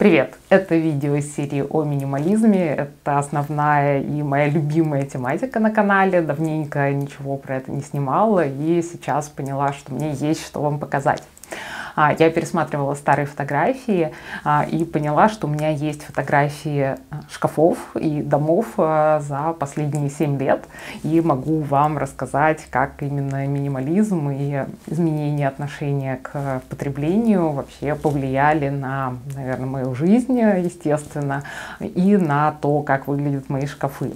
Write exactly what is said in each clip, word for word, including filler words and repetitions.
Привет! Это видео из серии о минимализме. Это основная и моя любимая тематика на канале. Давненько ничего про это не снимала и сейчас поняла, что мне есть что вам показать. Я пересматривала старые фотографии и поняла, что у меня есть фотографии шкафов и домов за последние семь лет. И могу вам рассказать, как именно минимализм и изменение отношения к потреблению вообще повлияли на, наверное, мою жизнь, естественно, и на то, как выглядят мои шкафы.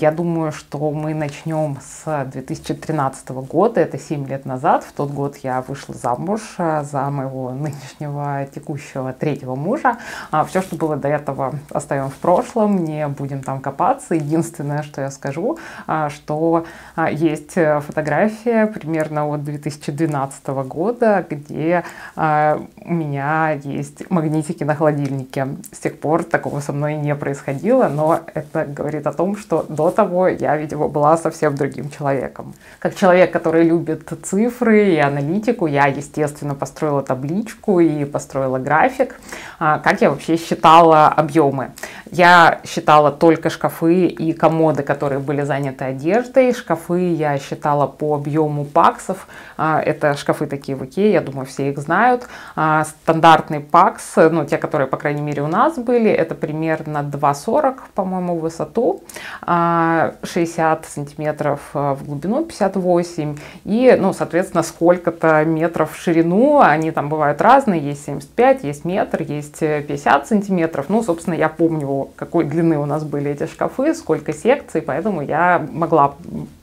Я думаю, что мы начнем с две тысячи тринадцатого года, это семь лет назад. В тот год я вышла замуж за моего нынешнего текущего третьего мужа. Все, что было до этого, оставим в прошлом, не будем там копаться. Единственное, что я скажу, что есть фотография примерно от две тысячи двенадцатого года, где у меня есть магнитики на холодильнике. С тех пор такого со мной не происходило, но это говорит о том, что до того я, видимо, была совсем другим человеком. Как человек, который любит цифры и аналитику, я, естественно, построила табличку и построила график, как я вообще считала объемы. Я считала только шкафы и комоды, которые были заняты одеждой. Шкафы я считала по объему паксов. Это шкафы такие в Икее, я думаю, все их знают. Стандартный пакс, ну, те, которые, по крайней мере, у нас были, это примерно два сорок, по-моему, в высоту, шестьдесят сантиметров в глубину, пятьдесят восемь, и, ну, соответственно, сколько-то метров в ширину. Они там бывают разные, есть семьдесят пять, есть метр, есть пятьдесят сантиметров. Ну, собственно, я помню, какой длины у нас были эти шкафы, сколько секций, поэтому я могла...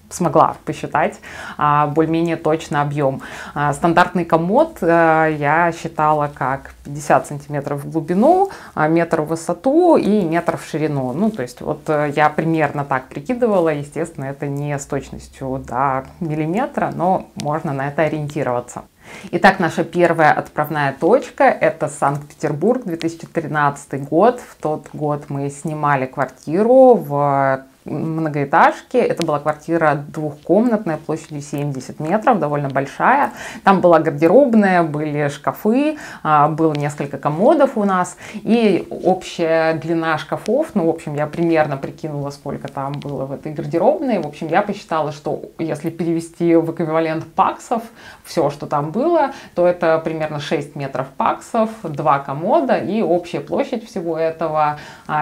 смогла посчитать а, более-менее точно объем. А, стандартный комод а, я считала как пятьдесят сантиметров в глубину, а, метр в высоту и метр в ширину. Ну, то есть вот а, я примерно так прикидывала. Естественно, это не с точностью до миллиметра, но можно на это ориентироваться. Итак, наша первая отправная точка — это Санкт-Петербург, две тысячи тринадцатый год. В тот год мы снимали квартиру в многоэтажки. Это была квартира двухкомнатная, площадью семьдесят метров, довольно большая. Там была гардеробная, были шкафы, было несколько комодов у нас. И общая длина шкафов, ну, в общем, я примерно прикинула, сколько там было в этой гардеробной. В общем, я посчитала, что если перевести в эквивалент паксов все, что там было, то это примерно шесть метров паксов, два комода и общая площадь всего этого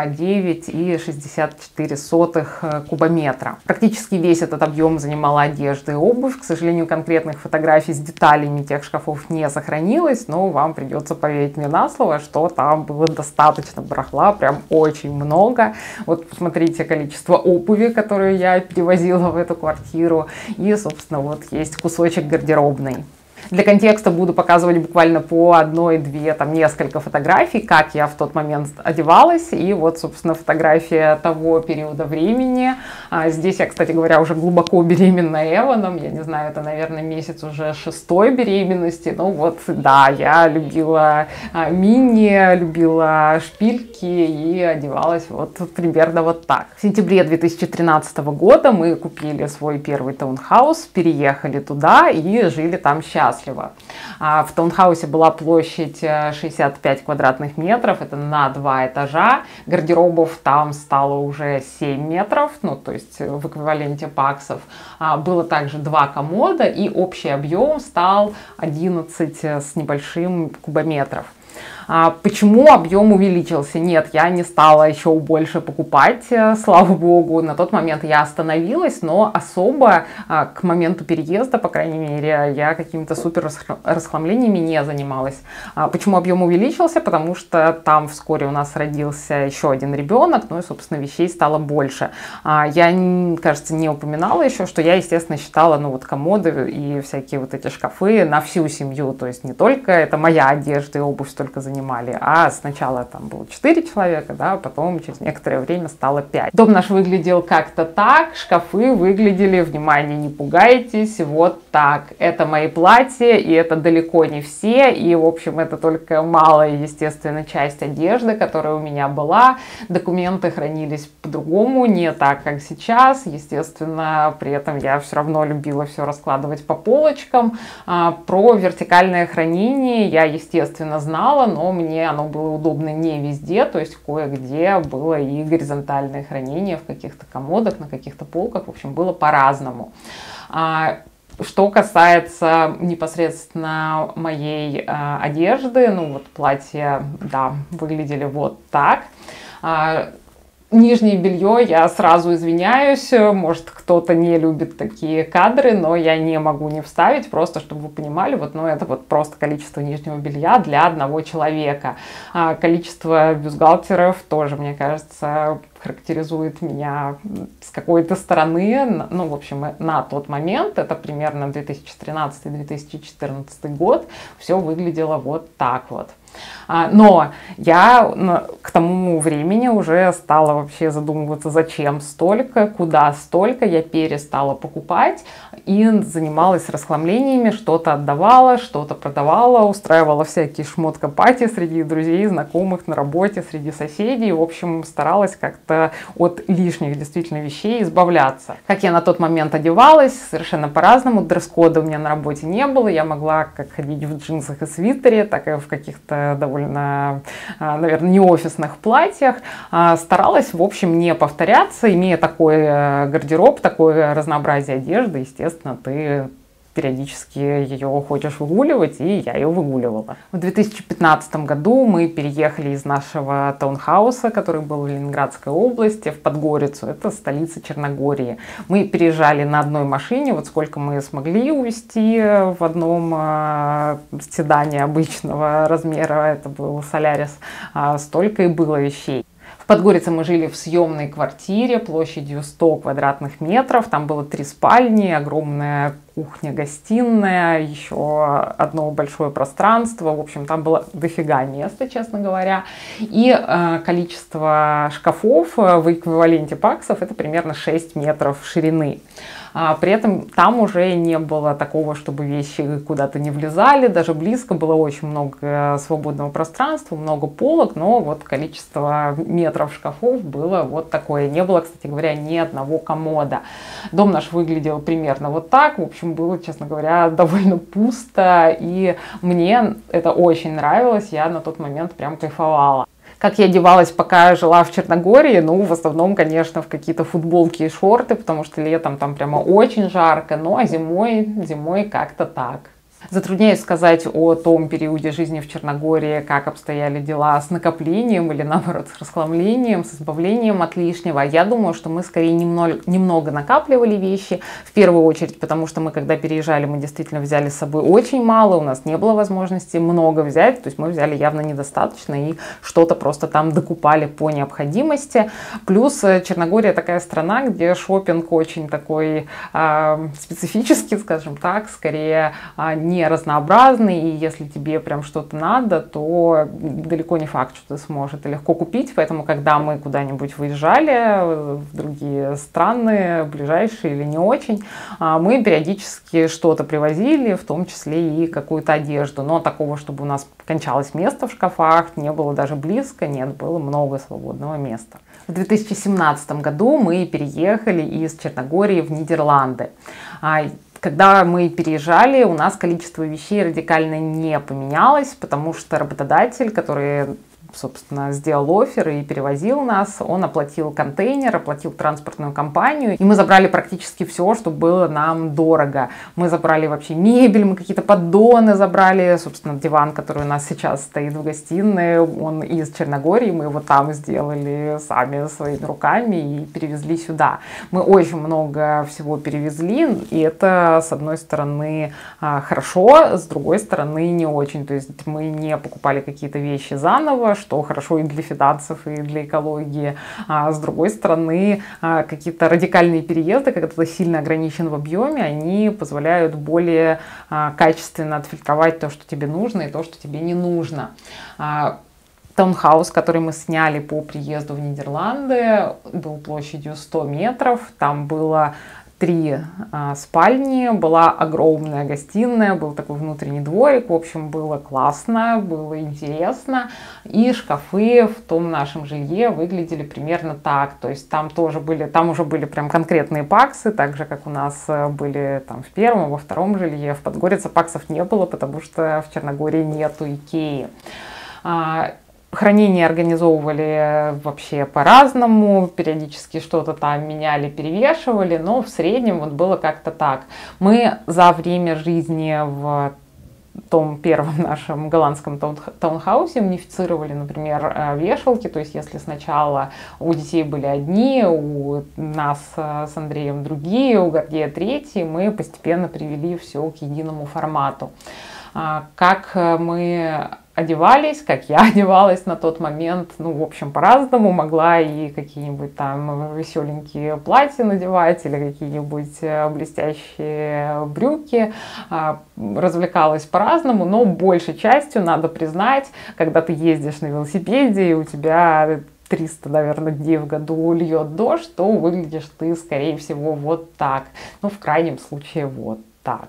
девять и шестьдесят четыре сотых кубометра. Практически весь этот объем занимала одежда и обувь. К сожалению, конкретных фотографий с деталями тех шкафов не сохранилось, но вам придется поверить мне на слово, что там было достаточно барахла, прям очень много. Вот посмотрите количество обуви, которую я перевозила в эту квартиру, и, собственно, вот есть кусочек гардеробной. Для контекста буду показывать буквально по одной, две, там несколько фотографий, как я в тот момент одевалась. И вот, собственно, фотография того периода времени. А здесь я, кстати говоря, уже глубоко беременна Эваном. Я не знаю, это, наверное, месяц уже шестой беременности. Ну вот, да, я любила мини, любила шпильки и одевалась вот примерно вот так. В сентябре две тысячи тринадцатого года мы купили свой первый таунхаус, переехали туда и жили там сейчас. В таунхаусе была площадь шестьдесят пять квадратных метров, это на два этажа. Гардеробов там стало уже семь метров, ну, то есть в эквиваленте паксов. Было также два комода, и общий объем стал одиннадцать с небольшим кубометров. Почему объем увеличился? Нет, я не стала еще больше покупать, слава богу. На тот момент я остановилась, но особо к моменту переезда, по крайней мере, я какими-то супер расхламлениями не занималась. Почему объем увеличился? Потому что там вскоре у нас родился еще один ребенок, ну и, собственно, вещей стало больше. Я, кажется, не упоминала еще, что я, естественно, считала, ну, вот комоды и всякие вот эти шкафы на всю семью, то есть не только это моя одежда и обувь только занималась, а сначала там было четыре человека, да, потом через некоторое время стало пять. Дом наш выглядел как-то так, шкафы выглядели, внимание, не пугайтесь, вот так. Это мои платья, и это далеко не все, и, в общем, это только малая, естественно, часть одежды, которая у меня была. Документы хранились по-другому, не так, как сейчас, естественно, при этом я все равно любила все раскладывать по полочкам. Про вертикальное хранение я, естественно, знала, но но мне оно было удобно не везде, то есть кое-где было и горизонтальное хранение в каких-то комодах, на каких-то полках, в общем, было по-разному. Что касается непосредственно моей э, одежды, ну вот платья, да, выглядели вот так. А, нижнее белье, я сразу извиняюсь, может кто-то не любит такие кадры, но я не могу не вставить, просто чтобы вы понимали, вот, ну это вот просто количество нижнего белья для одного человека. А количество бюстгальтеров тоже, мне кажется, характеризует меня с какой-то стороны, ну, в общем, на тот момент, это примерно две тысячи тринадцатый — две тысячи четырнадцатый год, все выглядело вот так вот. Но я к тому времени уже стала вообще задумываться, зачем столько, куда столько, я перестала покупать и занималась расхламлениями, что-то отдавала, что-то продавала, устраивала всякие шмотка-пати среди друзей, знакомых, на работе, среди соседей, в общем, старалась как-то от лишних действительно вещей избавляться. Как я на тот момент одевалась, совершенно по-разному, дресс-кода у меня на работе не было, я могла как ходить в джинсах и свитере, так и в каких-то довольно, наверное, не офисных платьях. Старалась, в общем, не повторяться, имея такой гардероб, такое разнообразие одежды, естественно, ты периодически ее хочешь выгуливать, и я ее выгуливала. В две тысячи пятнадцатом году мы переехали из нашего таунхауса, который был в Ленинградской области, в Подгорицу, это столица Черногории. Мы переезжали на одной машине, вот сколько мы смогли увезти в одном э, седане обычного размера, это был Солярис, э, столько и было вещей. В Подгорице мы жили в съемной квартире площадью сто квадратных метров, там было три спальни, огромная кухня-гостиная, еще одно большое пространство, в общем, там было дофига места, честно говоря, и э, количество шкафов в эквиваленте паксов это примерно шесть метров ширины. А, при этом там уже не было такого, чтобы вещи куда-то не влезали, даже близко было очень много свободного пространства, много полок, но вот количество метров шкафов было вот такое. Не было, кстати говоря, ни одного комода. Дом наш выглядел примерно вот так, в общем, было, честно говоря, довольно пусто, и мне это очень нравилось, я на тот момент прям кайфовала. Как я одевалась, пока жила в Черногории, ну, в основном, конечно, в какие-то футболки и шорты, потому что летом там прямо очень жарко, ну, а зимой, зимой как-то так. Затрудняюсь сказать о том периоде жизни в Черногории, как обстояли дела с накоплением или, наоборот, с расхламлением, с избавлением от лишнего. Я думаю, что мы скорее немного, немного накапливали вещи, в первую очередь, потому что мы, когда переезжали, мы действительно взяли с собой очень мало, у нас не было возможности много взять, то есть мы взяли явно недостаточно и что-то просто там докупали по необходимости. Плюс Черногория такая страна, где шопинг очень такой э, специфический, скажем так, скорее не не разнообразный, и если тебе прям что-то надо, то далеко не факт, что ты сможешь это легко купить, поэтому, когда мы куда-нибудь выезжали в другие страны, ближайшие или не очень, мы периодически что-то привозили, в том числе и какую-то одежду, но такого, чтобы у нас кончалось место в шкафах, не было даже близко, нет, было много свободного места. В две тысячи семнадцатом году мы переехали из Черногории в Нидерланды. Когда мы переезжали, у нас количество вещей радикально не поменялось, потому что работодатель, который, собственно, сделал оффер и перевозил нас, он оплатил контейнер, оплатил транспортную компанию, и мы забрали практически все, что было нам дорого. Мы забрали вообще мебель, мы какие-то поддоны забрали, собственно, диван, который у нас сейчас стоит в гостиной, он из Черногории, мы его там сделали сами своими руками и перевезли сюда. Мы очень много всего перевезли, и это, с одной стороны, хорошо, с другой стороны, не очень. То есть мы не покупали какие-то вещи заново, что хорошо и для финансов, и для экологии. А с другой стороны, какие-то радикальные переезды, когда ты сильно ограничен в объеме, они позволяют более качественно отфильтровать то, что тебе нужно, и то, что тебе не нужно. Таунхаус, который мы сняли по приезду в Нидерланды, был площадью сто метров, там было три э, спальни, была огромная гостиная, был такой внутренний дворик, в общем, было классно, было интересно, и шкафы в том нашем жилье выглядели примерно так, то есть там тоже были, там уже были прям конкретные паксы, так же, как у нас были там в первом, во втором жилье, в Подгорице паксов не было, потому что в Черногории нету Икеи. Хранение организовывали вообще по-разному, периодически что-то там меняли, перевешивали, но в среднем вот было как-то так. Мы за время жизни в том первом нашем голландском таунхаусе унифицировали, например, вешалки. То есть если сначала у детей были одни, у нас с Андреем другие, у Гардея третьи, мы постепенно привели все к единому формату. Как мы одевались, как я одевалась на тот момент, ну, в общем, по-разному. Могла и какие-нибудь там веселенькие платья надевать, или какие-нибудь блестящие брюки. Развлекалась по-разному, но большей частью, надо признать, когда ты ездишь на велосипеде, и у тебя триста, наверное, дней в году льет дождь, то выглядишь ты, скорее всего, вот так. Ну, в крайнем случае, вот так.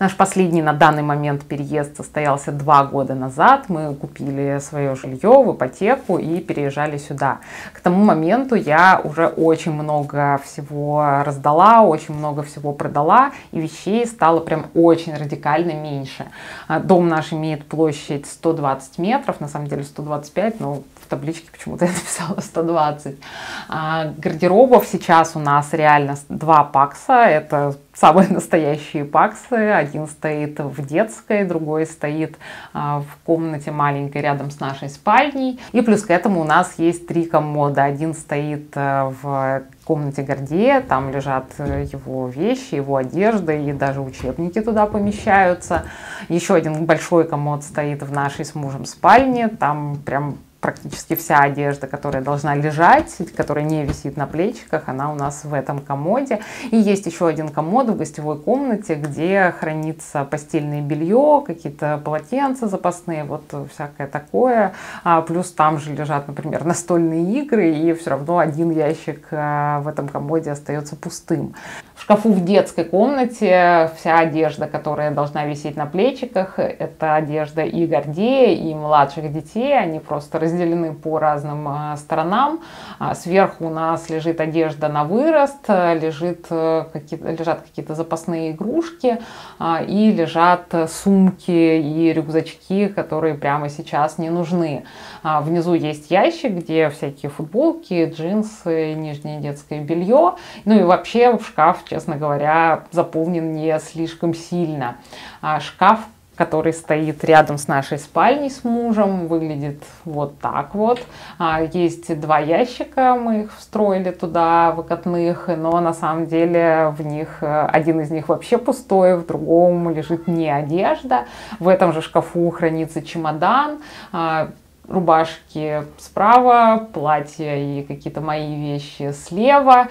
Наш последний на данный момент переезд состоялся два года назад. Мы купили свое жилье в ипотеку и переезжали сюда. К тому моменту я уже очень много всего раздала, очень много всего продала, и вещей стало прям очень радикально меньше. Дом наш имеет площадь сто двадцать метров, на самом деле сто двадцать пять, но в табличке почему-то я написала сто двадцать. Гардеробов сейчас у нас реально два пакса, это самые настоящие паксы. Один стоит в детской, другой стоит а, в комнате маленькой рядом с нашей спальней. И плюс к этому у нас есть три комода. Один стоит а, в комнате Гордея, там лежат его вещи, его одежда, и даже учебники туда помещаются. Еще один большой комод стоит в нашей с мужем спальне, там прям практически вся одежда, которая должна лежать, которая не висит на плечиках, она у нас в этом комоде. И есть еще один комод в гостевой комнате, где хранится постельное белье, какие-то полотенца запасные, вот всякое такое. А плюс там же лежат, например, настольные игры, и все равно один ящик в этом комоде остается пустым. В шкафу в детской комнате вся одежда, которая должна висеть на плечиках, это одежда и Гордея, и младших детей, они просто разделяются, разделены по разным сторонам. Сверху у нас лежит одежда на вырост, лежит, лежат какие-то запасные игрушки и лежат сумки и рюкзачки, которые прямо сейчас не нужны. Внизу есть ящик, где всякие футболки, джинсы, нижнее детское белье. Ну и вообще шкаф, честно говоря, заполнен не слишком сильно. Шкаф, который стоит рядом с нашей спальней с мужем, выглядит вот так вот. Есть два ящика, мы их встроили туда, выкатных, но на самом деле в них один из них вообще пустой, в другом лежит не одежда. В этом же шкафу хранится чемодан, рубашки справа, платья и какие-то мои вещи слева.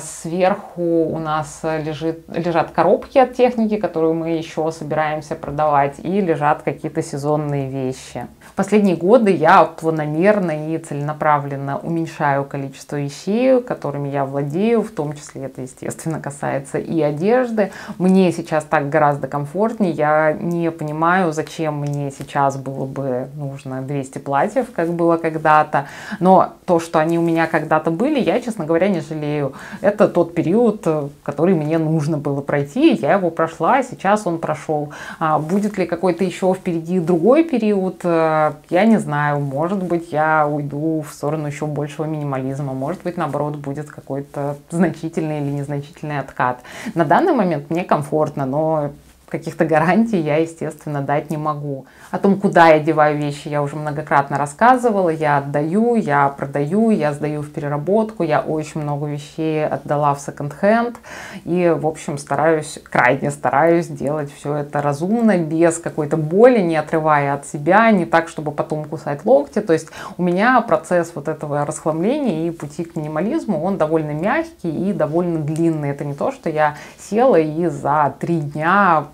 Сверху у нас лежит, лежат коробки от техники, которую мы еще собираемся продавать, и лежат какие-то сезонные вещи. В последние годы я планомерно и целенаправленно уменьшаю количество вещей, которыми я владею, в том числе это, естественно, касается и одежды. Мне сейчас так гораздо комфортнее, я не понимаю, зачем мне сейчас было бы нужно двести платьев, как было когда-то, но то, что они у меня когда-то были, я, честно говоря, не жалею. Это тот период, который мне нужно было пройти, я его прошла, сейчас он прошел. А будет ли какой-то еще впереди другой период, я не знаю, может быть, я уйду в сторону еще большего минимализма, может быть, наоборот, будет какой-то значительный или незначительный откат. На данный момент мне комфортно, но каких-то гарантий я, естественно, дать не могу. О том, куда я деваю вещи, я уже многократно рассказывала. Я отдаю, я продаю, я сдаю в переработку. Я очень много вещей отдала в секонд-хенд. И, в общем, стараюсь, крайне стараюсь делать все это разумно, без какой-то боли, не отрывая от себя, не так, чтобы потом кусать локти. То есть у меня процесс вот этого расхламления и пути к минимализму, он довольно мягкий и довольно длинный. Это не то, что я села и за три дня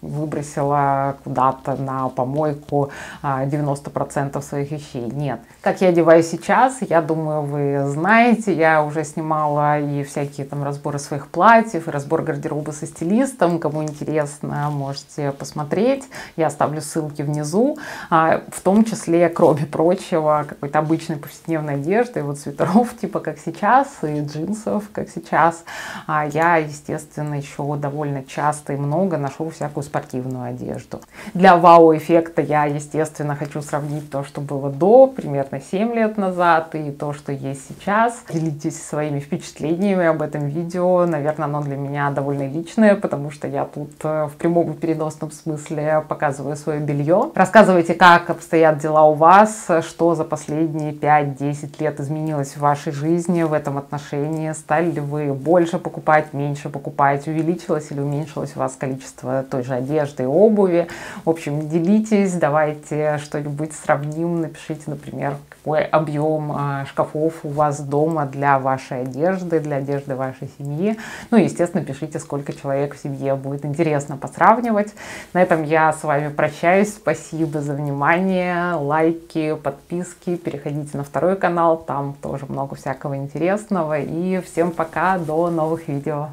выбросила куда-то на помойку девяносто процентов своих вещей. Нет. Как я одеваюсь сейчас, я думаю, вы знаете. Я уже снимала и всякие там разборы своих платьев, и разбор гардероба со стилистом. Кому интересно, можете посмотреть. Я оставлю ссылки внизу. В том числе, кроме прочего, какой-то обычной повседневной одежды, вот свитеров типа как сейчас, и джинсов как сейчас. Я, естественно, еще довольно часто и много ношу всякую спортивную одежду. Для вау-эффекта я, естественно, хочу сравнить то, что было до, примерно семь лет назад, и то, что есть сейчас. Делитесь своими впечатлениями об этом видео. Наверное, оно для меня довольно личное, потому что я тут в прямом и переносном смысле показываю свое белье. Рассказывайте, как обстоят дела у вас, что за последние пять-десять лет изменилось в вашей жизни в этом отношении. Стали ли вы больше покупать, меньше покупать, увеличилось или уменьшилось у вас количество той же одежды и обуви. В общем, делитесь, давайте что-нибудь сравним, напишите, например, какой объем шкафов у вас дома для вашей одежды, для одежды вашей семьи. Ну и, естественно, пишите, сколько человек в семье, будет интересно посравнивать. На этом я с вами прощаюсь, спасибо за внимание, лайки, подписки, переходите на второй канал, там тоже много всякого интересного. И всем пока, до новых видео.